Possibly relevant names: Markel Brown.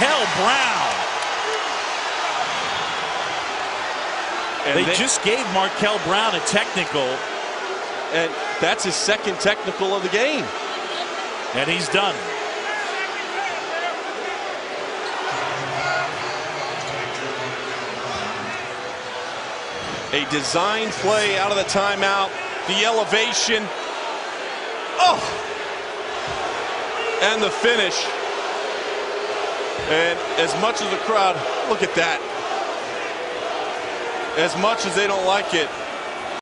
Markel Brown. And they just gave Markel Brown a technical. And that's his second technical of the game. And he's done. A design play out of the timeout. The elevation. Oh! And the finish. And as much as the crowd, look at that. As much as they don't like it,